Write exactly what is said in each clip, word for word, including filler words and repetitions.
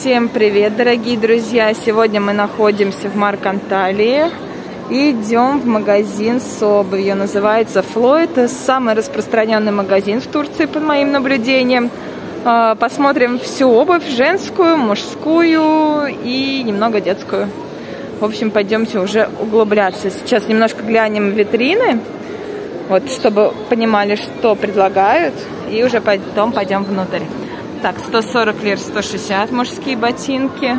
Всем привет, дорогие друзья! Сегодня мы находимся в Марк Анталии и идем в магазин с обувью. Называется Фло. Это самый распространенный магазин в Турции, по моим наблюдениям. Посмотрим всю обувь, женскую, мужскую и немного детскую. В общем, пойдемте уже углубляться. Сейчас немножко глянем в витрины, вот, чтобы понимали, что предлагают, и уже потом пойдем внутрь. Так, сто сорок лир, сто шестьдесят мужские ботинки.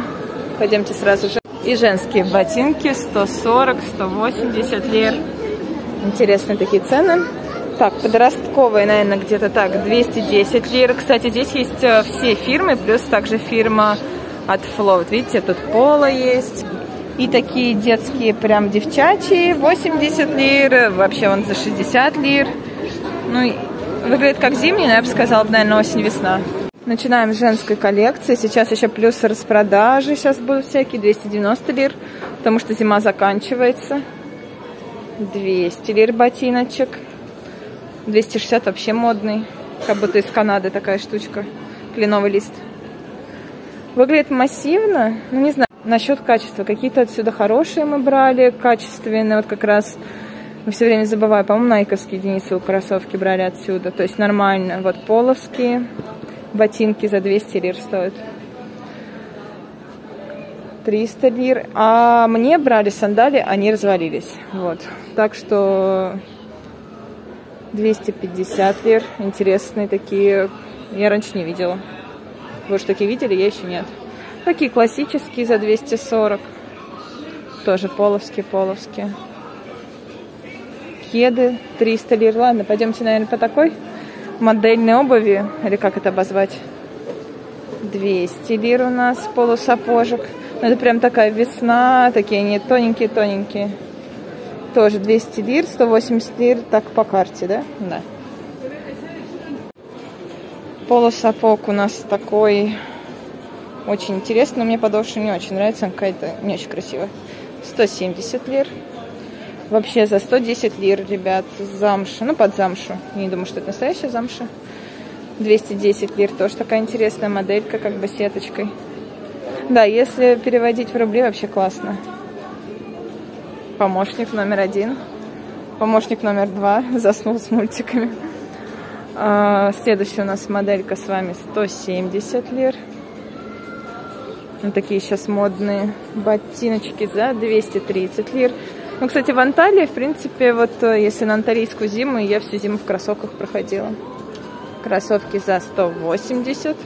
Пойдемте сразу же. И женские ботинки сто сорок, сто восемьдесят лир. Интересные такие цены. Так, подростковые, наверное, где-то так, двести десять лир. Кстати, здесь есть все фирмы, плюс также фирма от Фло. Вот видите, тут поло есть. И такие детские, прям девчачьи, восемьдесят лир. Вообще он за шестьдесят лир. Ну, выглядит как зимний, но я бы сказала, наверное, осень-весна. Начинаем с женской коллекции. Сейчас еще плюс распродажи. Сейчас будут всякие двести девяносто лир, потому что зима заканчивается. двести лир ботиночек. двести шестьдесят вообще модный. Как будто из Канады такая штучка. Кленовый лист. Выглядит массивно. Ну, не знаю. Насчет качества. Какие-то отсюда хорошие мы брали. Качественные. Вот как раз... Мы все время забываем. По-моему, найковские Денису кроссовки брали отсюда. То есть нормально. Вот половские. Ботинки за двести лир стоят. триста лир. А мне брали сандали, они развалились. Вот. Так что двести пятьдесят лир. Интересные такие. Я раньше не видела. Вы же такие видели, я еще нет. Такие классические за двести сорок. Тоже половские, половские. Кеды триста лир. Ладно, пойдемте, наверное, по такой модельной обуви, или как это обозвать, двести лир у нас полусапожек. Ну, это прям такая весна, такие они тоненькие-тоненькие. Тоже двести лир, сто восемьдесят лир, так по карте, да? Да. Полусапог у нас такой очень интересный, но мне подошва не очень нравится, она какая-то не очень красивая. сто семьдесят лир. Вообще за сто десять лир, ребят, замша. Ну, под замшу. Я не думаю, что это настоящая замша. двести десять лир. Тоже такая интересная моделька, как бы сеточкой. Да, если переводить в рубли, вообще классно. Помощник номер один. Помощник номер два. Заснул с мультиками. А, следующая у нас моделька с вами сто семьдесят лир. Вот такие сейчас модные ботиночки за двести тридцать лир. Ну, кстати, в Анталии, в принципе, вот если на анталийскую зиму, я всю зиму в кроссовках проходила. Кроссовки за сто восемьдесят.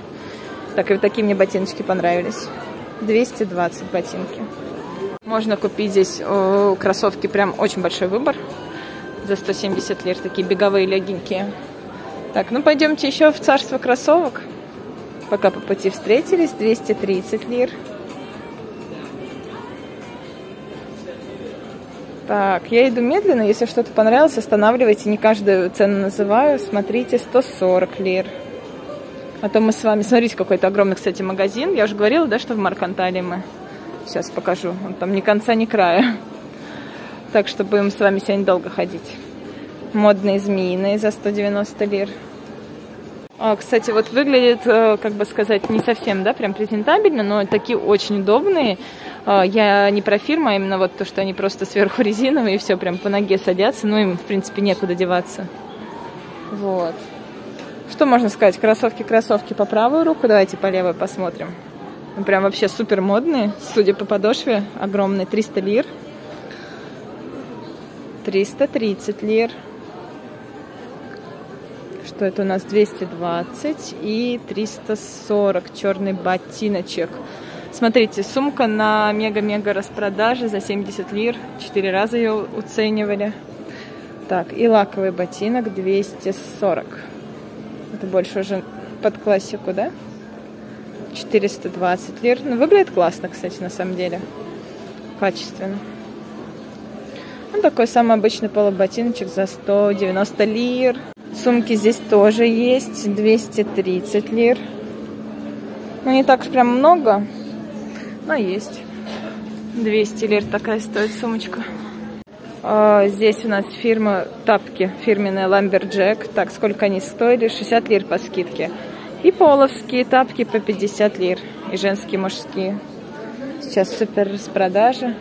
Так, и вот такие мне ботиночки понравились. двести двадцать ботинки. Можно купить здесь э, кроссовки, прям очень большой выбор. За сто семьдесят лир, такие беговые, легенькие. Так, ну пойдемте еще в царство кроссовок. Пока по пути встретились. двести тридцать лир. Так, я иду медленно, если что-то понравилось, останавливайте, не каждую цену называю, смотрите, сто сорок лир. А то мы с вами, смотрите, какой-то огромный, кстати, магазин, я уже говорила, да, что в Марк Анталии мы, сейчас покажу, он там ни конца, ни края. Так что будем с вами сегодня долго ходить. Модные змеиные за сто девяносто лир. А, кстати, вот выглядит, как бы сказать, не совсем, да, прям презентабельно, но такие очень удобные. Я не про фирму, а именно вот то, что они просто сверху резиновые, и все, прям по ноге садятся, ну им, в принципе, некуда деваться. Вот. Что можно сказать? Кроссовки-кроссовки по правую руку, давайте по левой посмотрим. Прям вообще супер модные, судя по подошве, огромные, триста лир. триста тридцать лир. Что это у нас? двести двадцать и триста сорок, черный ботиночек. Смотрите, сумка на мега-мега распродаже за семьдесят лир. Четыре раза ее уценивали. Так, и лаковый ботинок двести сорок. Это больше уже под классику, да? четыреста двадцать лир. Ну, выглядит классно, кстати, на самом деле. Качественно. Ну, такой самый обычный полуботиночек за сто девяносто лир. Сумки здесь тоже есть. двести тридцать лир. Ну, не так уж прям много. Но есть. двести лир такая стоит сумочка. А, здесь у нас фирма тапки. Фирменная Lumberjack. Так, сколько они стоили? шестьдесят лир по скидке. И половские тапки по пятьдесят лир. и женские, и мужские. Сейчас супер распродажа.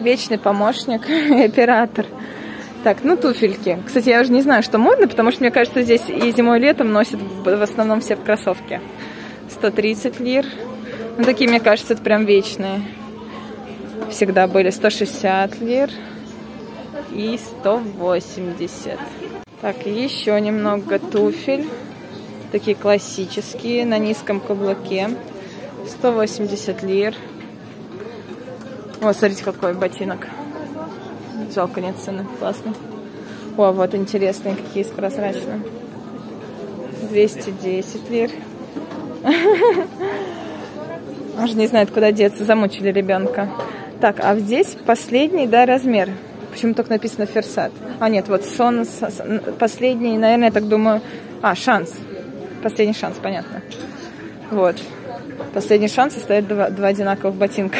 Вечный помощник и оператор. Так, ну туфельки. Кстати, я уже не знаю, что модно, потому что, мне кажется, здесь и зимой, и летом носят в основном все в кроссовке. сто тридцать лир. Ну, такие, мне кажется, это прям вечные. Всегда были сто шестьдесят лир и сто восемьдесят. Так, еще немного туфель. Такие классические, на низком каблуке. сто восемьдесят лир. О, смотрите, какой ботинок. Жалко, нет цены. Классно. О, вот интересные, какие с прозрачным. двести десять лир. Уже не знает, куда деться. Замучили ребенка. Так, а здесь последний, да, размер. Почему только написано ферсат? А, нет, вот сон, последний, наверное, я так думаю... А, шанс. Последний шанс, понятно. Вот. Последний шанс, состоит два, два одинаковых ботинка.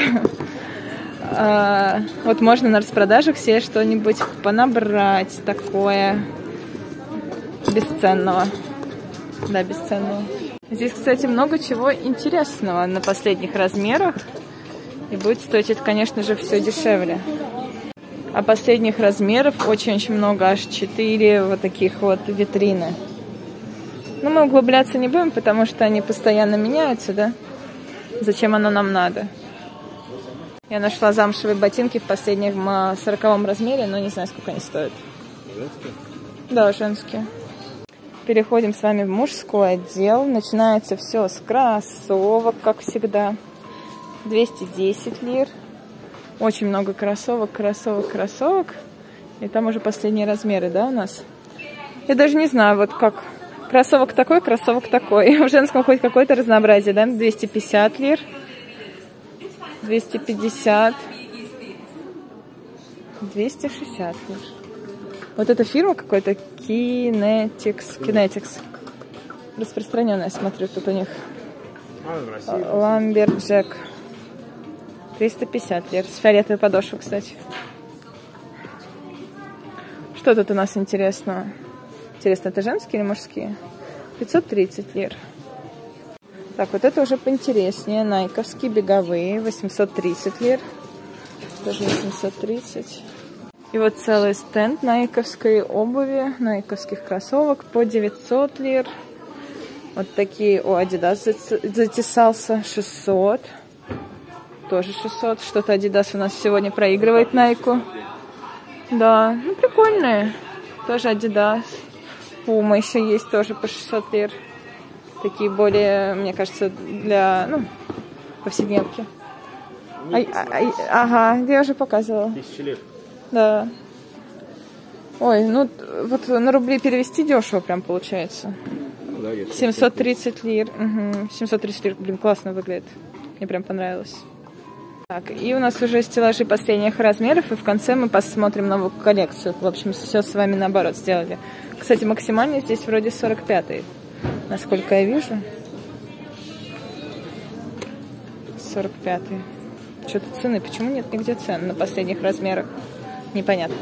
А, вот можно на распродажах все что-нибудь понабрать такое бесценного. Да, бесценного. Здесь, кстати, много чего интересного на последних размерах. И будет стоить это, конечно же, все дешевле. А последних размеров очень-очень много, аж четыре вот таких вот витрины. Но мы углубляться не будем, потому что они постоянно меняются, да? Зачем оно нам надо? Я нашла замшевые ботинки в последнем сороковом размере, но не знаю, сколько они стоят. Женские? Да, женские. Переходим с вами в мужской отдел. Начинается все с кроссовок, как всегда. двести десять лир. Очень много кроссовок, кроссовок, кроссовок. И там уже последние размеры, да, у нас? Я даже не знаю, вот как... Кроссовок такой, кроссовок такой. В женском хоть какое-то разнообразие, да? двести пятьдесят лир. двести пятьдесят. двести шестьдесят лир. Вот эта фирма какой-то Kinetics. Kinetics. Распространенная, смотрю, тут у них. Lumberjack. триста пятьдесят лир. С фиолетовой подошвой, кстати. Что тут у нас интересного? Интересно, это женские или мужские? пятьсот тридцать лир. Так, вот это уже поинтереснее. Найковские беговые. восемьсот тридцать лир. Тоже восемьсот тридцать. И вот целый стенд найковской обуви, найковских кроссовок по девятьсот лир. Вот такие. О, Adidas затесался. шестьсот. Тоже шестьсот. Что-то Adidas у нас сегодня проигрывает Nike. Да, ну прикольные. Тоже Adidas. Puma еще есть, тоже по шестьсот лир. Такие более, мне кажется, для, ну, повседневки. А, а, а, ага, я уже показывала. тысяча лир. Да. Ой, ну вот на рубли перевести дешево прям получается. Ну, да, семьсот тридцать лир. Угу. семьсот тридцать лир, блин, классно выглядит. Мне прям понравилось. Так, и у нас уже стеллажи последних размеров, и в конце мы посмотрим новую коллекцию. В общем, все с вами наоборот сделали. Кстати, максимально здесь вроде сорок пятый, насколько я вижу. сорок пятый. Что-то цены, почему нет нигде цен на последних размерах? Непонятно.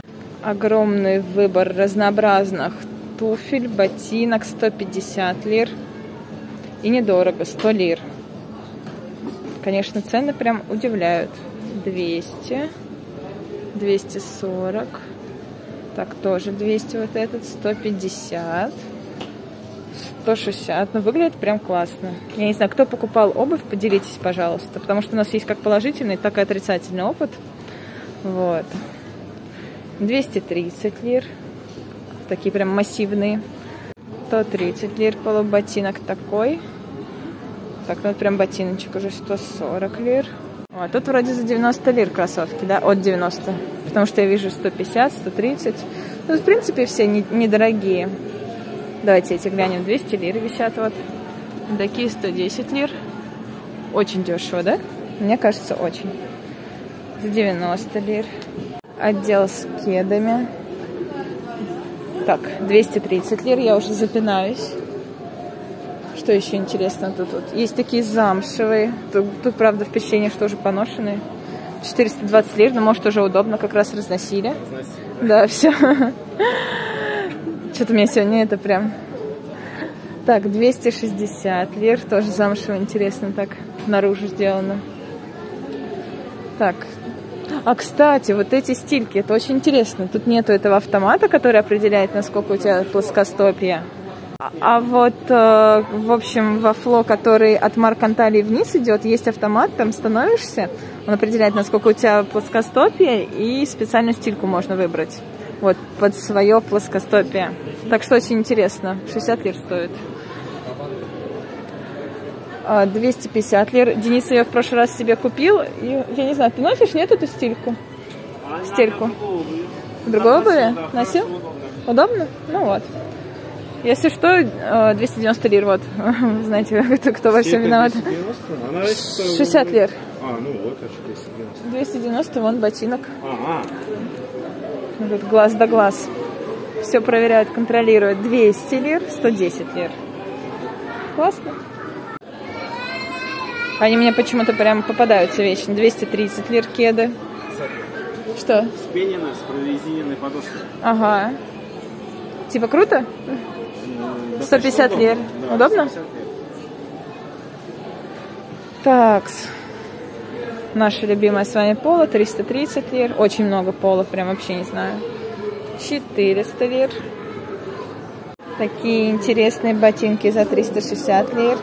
Огромный выбор разнообразных туфель, ботинок, сто пятьдесят лир. И недорого, сто лир. Конечно, цены прям удивляют. двести, двести сорок. Так, тоже двести вот этот, сто пятьдесят, сто шестьдесят. Ну, выглядит прям классно. Я не знаю, кто покупал обувь, поделитесь, пожалуйста. Потому что у нас есть как положительный, так и отрицательный опыт. Вот. двести тридцать лир. Такие прям массивные. сто тридцать лир полуботинок такой. Так, ну, прям ботиночек уже сто сорок лир. А тут вроде за девяносто лир кроссовки, да? От девяноста. Потому что я вижу сто пятьдесят, сто тридцать. Ну, в принципе, все недорогие. Давайте эти глянем. двести лир висят вот. Такие сто десять лир. Очень дешево, да? Мне кажется, очень. За девяносто лир. Отдел с кедами. Так, двести тридцать лир. Я уже запинаюсь. Что еще интересно тут? Вот есть такие замшевые. Тут, тут, правда, впечатление, что уже поношенные. четыреста двадцать лир, но, может, уже удобно, как раз разносили. Разносили. Да, все. Что-то у меня сегодня это прям Так, двести шестьдесят лир. Тоже замшево, интересно, так наружу сделано. Так. А, кстати, вот эти стильки, это очень интересно. Тут нету этого автомата, который определяет, насколько у тебя плоскостопие. А, а вот, э, в общем, во Фло, который от Марк Анталии вниз идет, есть автомат, там становишься, он определяет, насколько у тебя плоскостопие, и специальную стильку можно выбрать. Вот, под свое плоскостопие. Так что очень интересно. шестьдесят лир стоит. двести пятьдесят лир. Денис ее в прошлый раз себе купил. И, я не знаю, ты носишь, нет, эту стильку? Стельку? Другой обуви? Носил? Удобно? Ну вот. Если что, двести девяносто лир. Вот. Знаете, кто, кто во всем виноват. шестьдесят лир. А, ну вот, двести девяносто. двести девяносто, вон ботинок. Тут глаз да глаз. Все проверяют, контролируют. двести лир, сто десять лир. Классно. Они мне почему-то прям попадаются вечно. двести тридцать лир кеды. Что? С пениной, с прорезиненной подошвой. Ага. Типа круто? сто пятьдесят удобно. Лир. Да, удобно? Такс. Наша любимая с вами поло. триста тридцать лир. Очень много пола, прям вообще не знаю. четыреста лир. Такие интересные ботинки за триста шестьдесят лир.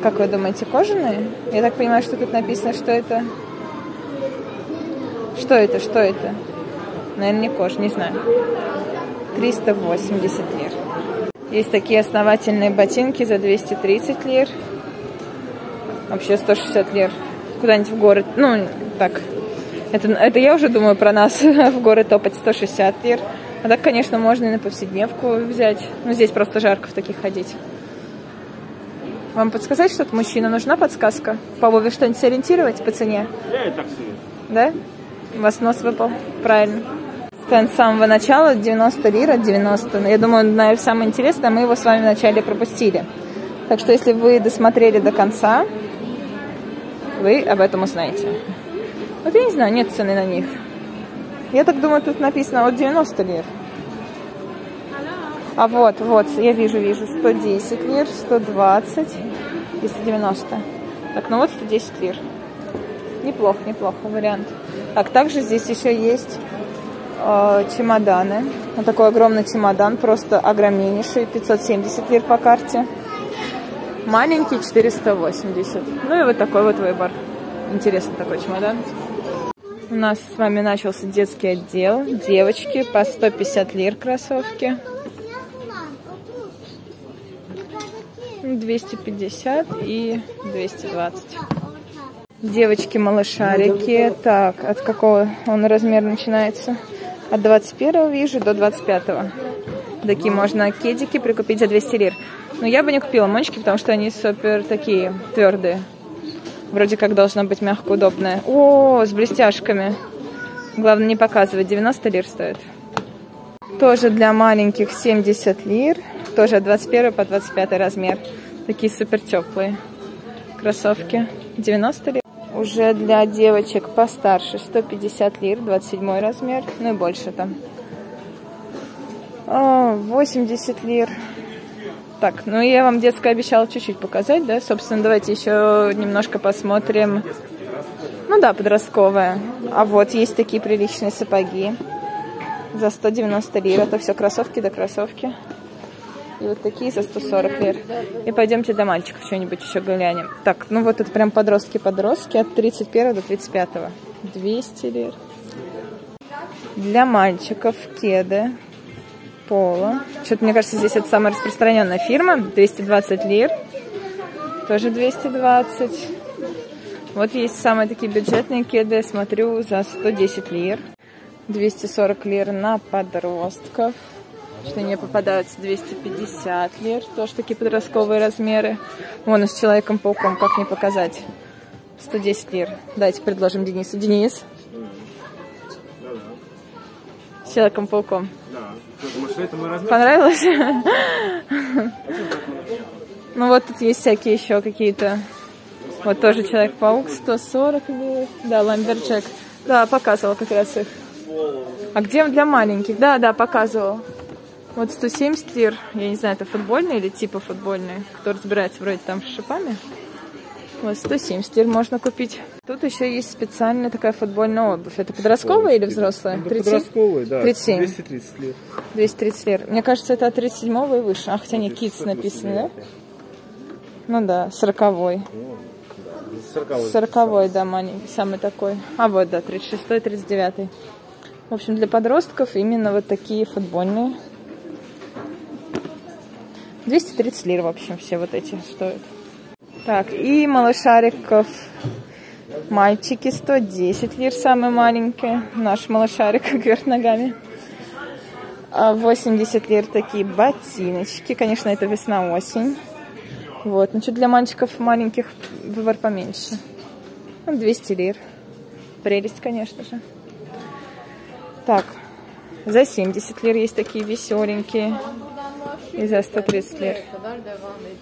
Как вы думаете, кожаные? Я так понимаю, что тут написано, что это... Что это? Что это? Наверное, не кожа, не знаю. триста восемьдесят лир. Есть такие основательные ботинки за двести тридцать лир. Вообще сто шестьдесят лир. Куда-нибудь в город... Ну, так... Это, это я уже думаю про нас. В город топать сто шестьдесят лир. А так, конечно, можно и на повседневку взять. Ну, здесь просто жарко в таких ходить. Вам подсказать что-то, мужчина? Нужна подсказка? По обуви что-нибудь сориентировать по цене? Я и так себе. Да? У вас нос выпал. Правильно. Стенд с самого начала. девяносто лир от девяноста. Я думаю, наверное, самое интересное. Мы его с вами вначале пропустили. Так что, если вы досмотрели до конца, вы об этом узнаете. Вот я не знаю, нет цены на них. Я так думаю, тут написано от девяноста лир. А вот, вот, я вижу, вижу, сто десять лир, сто двадцать и сто девяносто. Так, ну вот сто десять лир. Неплохо, неплохо вариант. Так, также здесь еще есть э, чемоданы. Вот такой огромный чемодан, просто огромнейший, пятьсот семьдесят лир по карте. Маленький, четыреста восемьдесят. Ну и вот такой вот выбор. Интересный такой чемодан. У нас с вами начался детский отдел. Девочки, по сто пятьдесят лир кроссовки. двести пятьдесят и двести двадцать. Девочки-малышарики. Так, от какого он размер начинается? От двадцать первого вижу до двадцать пятого. Такие можно кедики прикупить за двести лир. Но я бы не купила мончики, потому что они супер такие твердые. Вроде как должно быть мягко удобное. О, с блестяшками. Главное не показывать. девяносто лир стоит. Тоже для маленьких семьдесят лир. Тоже от двадцать первого по двадцать пятый размер. Такие супер теплые кроссовки. девяносто лир. Уже для девочек постарше сто пятьдесят лир, двадцать седьмой размер. Ну и больше там. О, восемьдесят лир. Так, ну я вам детское обещала чуть-чуть показать, да? Собственно, давайте еще немножко посмотрим. Ну да, подростковая. А вот есть такие приличные сапоги. За сто девяносто лир. Это все кроссовки да кроссовки. И вот такие за сто сорок лир. И пойдемте до мальчиков что-нибудь еще глянем. Так, ну вот это прям подростки-подростки от тридцать первого до тридцать пятого. двести лир. Для мальчиков кеды. Поло. Что-то, мне кажется, здесь это самая распространенная фирма. двести двадцать лир. Тоже двести двадцать. Вот есть самые такие бюджетные кеды. Я смотрю, за сто десять лир. двести сорок лир на подростков. Что не попадаются двести пятьдесят лир. Тоже такие подростковые размеры. Вон, с Человеком-пауком, как не показать. сто десять лир. Давайте предложим Денису. Денис. С Человеком-пауком. Понравилось? Ну вот тут есть всякие еще какие-то. Вот тоже Человек-паук, сто сорок. Да, Lumberjack. Да, показывал как раз их. А где для маленьких? Да, да, показывал. Вот сто семьдесят лир, я не знаю, это футбольные или типа футбольные, кто разбирается вроде там с шипами. Вот сто семьдесят лир можно купить. Тут еще есть специальная такая футбольная обувь. Это подростковая или взрослая? Ну, да, подростковая, да. тридцать семь. двести тридцать лир. двести тридцать лир. Мне кажется, это от тридцать седьмого и выше. А, хотя не Kids написано, да? Ну да, сороковой. сороковой, да, маленький, самый такой. А вот, да, тридцать шестой, тридцать девятый. В общем, для подростков именно вот такие футбольные. двести тридцать лир, в общем, все вот эти стоят. Так, и малышариков. Мальчики сто десять лир, самые маленькие. Наш малышарик вверх ногами. восемьдесят лир такие ботиночки. Конечно, это весна-осень. Вот, ну что, для мальчиков маленьких выбор поменьше. двести лир. Прелесть, конечно же. Так, за семьдесят лир есть такие веселенькие. И за сто тридцать лир.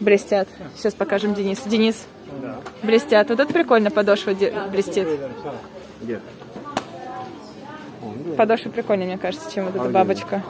Блестят. Сейчас покажем Денису. Денис, да. Блестят. Вот это прикольно, подошва блестит. Подошва прикольнее, мне кажется, чем вот эта бабочка.